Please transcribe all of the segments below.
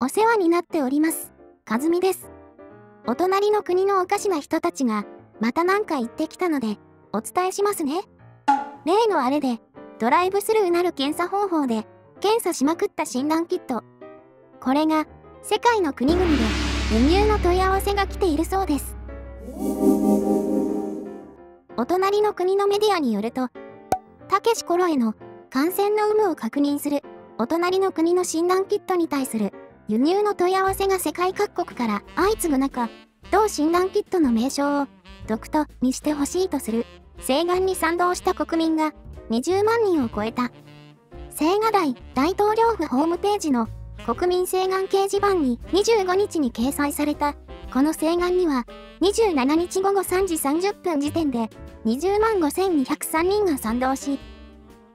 お世話になっております。かずみです。お隣の国のおかしな人たちが、またなんか言ってきたので、お伝えしますね。例のあれで、ドライブスルーなる検査方法で、検査しまくった診断キット。これが、世界の国々で、輸入の問い合わせが来ているそうです。お隣の国のメディアによると、たけしコロへの感染の有無を確認する、お隣の国の診断キットに対する、輸入の問い合わせが世界各国から相次ぐ中、同診断キットの名称を、独特にしてほしいとする、請願に賛同した国民が20万人を超えた。青瓦台大統領府ホームページの国民請願掲示板に25日に掲載された、この請願には27日午後3時30分時点で205203人が賛同し、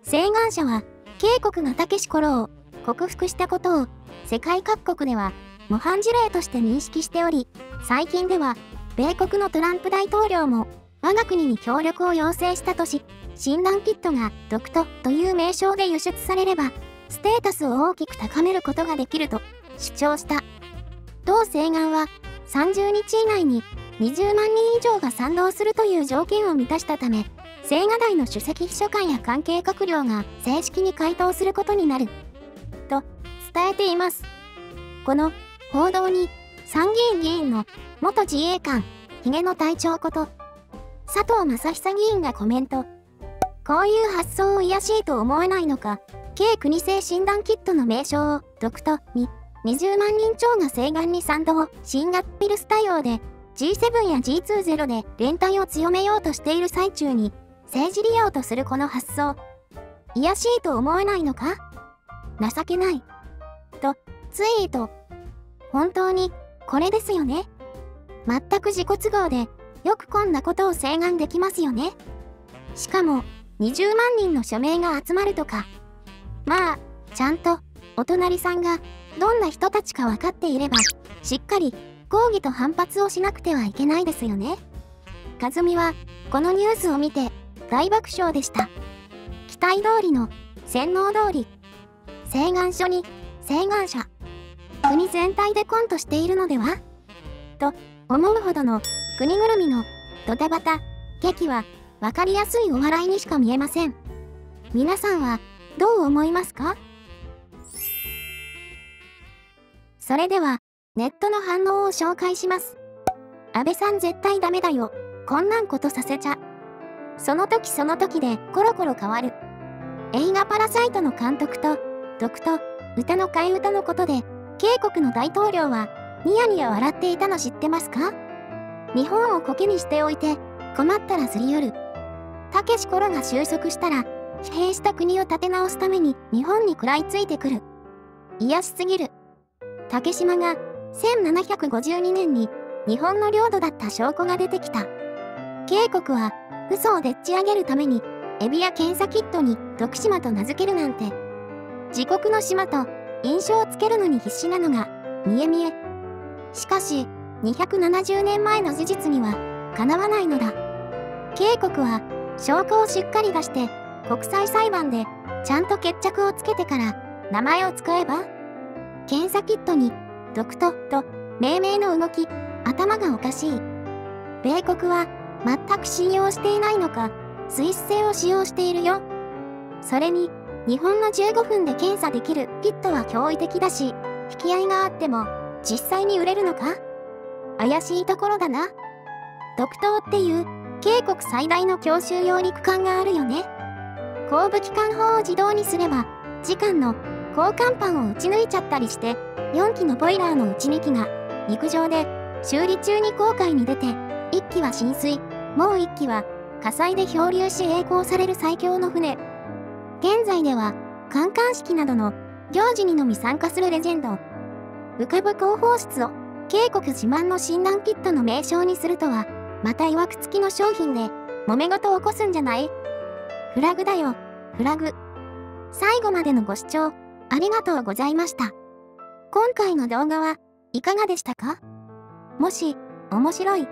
請願者は、K国がたけしコロを克服したことを世界各国では模範事例として認識しており、最近では、米国のトランプ大統領も我が国に協力を要請したとし、診断キットがドクトという名称で輸出されれば、ステータスを大きく高めることができると主張した。同請願は30日以内に20万人以上が賛同するという条件を満たしたため、青瓦台の主席秘書官や関係閣僚が正式に回答することになる、と伝えています。この報道に参議院議員の元自衛官、ひげの隊長こと、佐藤正久議員がコメント。こういう発想を卑しいと思えないのか、K国製診断キットの名称を、独特に、20万人超が請願に賛同、新型ウイルス対応で、G7 や G20 で連帯を強めようとしている最中に、政治利用とするこの発想。卑しいと思えないのか？情けない。と、ツイート。本当に、これですよね。全く自己都合で、よくこんなことを請願できますよね。しかも、20万人の署名が集まるとか。まあ、ちゃんと、お隣さんが、どんな人たちか分かっていれば、しっかり、抗議と反発をしなくてはいけないですよね。かずみは、このニュースを見て、大爆笑でした。期待通りの、洗脳通り。請願書に、請願者。国全体でコントしているのでは？と、思うほどの国ぐるみのドタバタ劇は分かりやすいお笑いにしか見えません。皆さんはどう思いますか？それではネットの反応を紹介します。安倍さん絶対ダメだよ。こんなんことさせちゃ。その時その時でコロコロ変わる。映画パラサイトの監督と毒と歌の替え歌のことでK国の大統領はニヤニヤ笑っていたの知ってますか？日本をコケにしておいて困ったらすり寄る。たけしコロが収束したら疲弊した国を立て直すために日本に食らいついてくる。卑しすぎる。竹島が1752年に日本の領土だった証拠が出てきた。K国は嘘をでっち上げるためにエビや検査キットに毒島と名付けるなんて。自国の島と印象をつけるのに必死なのが見え見え。しかし、270年前の事実にはかなわないのだ。K国は証拠をしっかり出して国際裁判でちゃんと決着をつけてから名前を使えば？検査キットに毒とと命名の動き、頭がおかしい。米国は全く信用していないのか、スイス製を使用しているよ。それに、日本の15分で検査できるキットは驚異的だし、引き合いがあっても実際に売れるのか？怪しいところだな。毒島っていう、K国最大の強襲揚陸艦があるよね。後部機関砲を自動にすれば、次艦の交換板を撃ち抜いちゃったりして、4機のボイラーのうち2機が、陸上で修理中に航海に出て、1機は浸水、もう1機は火災で漂流し曳航される最強の船。現在では、観艦式などの行事にのみ参加するレジェンド。浮かぶ広報室を、K国自慢の診断キットの名称にするとは、またいわくつきの商品で、揉め事を起こすんじゃない？フラグだよ、フラグ。最後までのご視聴、ありがとうございました。今回の動画はいかがでしたか？もし、面白い。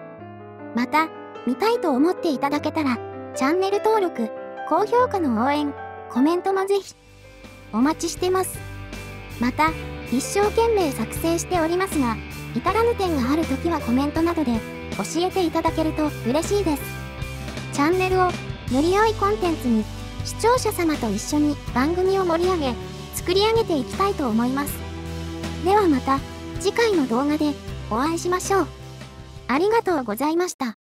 また、見たいと思っていただけたら、チャンネル登録、高評価の応援、コメントもぜひ、お待ちしてます。また、一生懸命作成しておりますが、至らぬ点があるときはコメントなどで教えていただけると嬉しいです。チャンネルをより良いコンテンツに、視聴者様と一緒に番組を盛り上げ、作り上げていきたいと思います。ではまた次回の動画でお会いしましょう。ありがとうございました。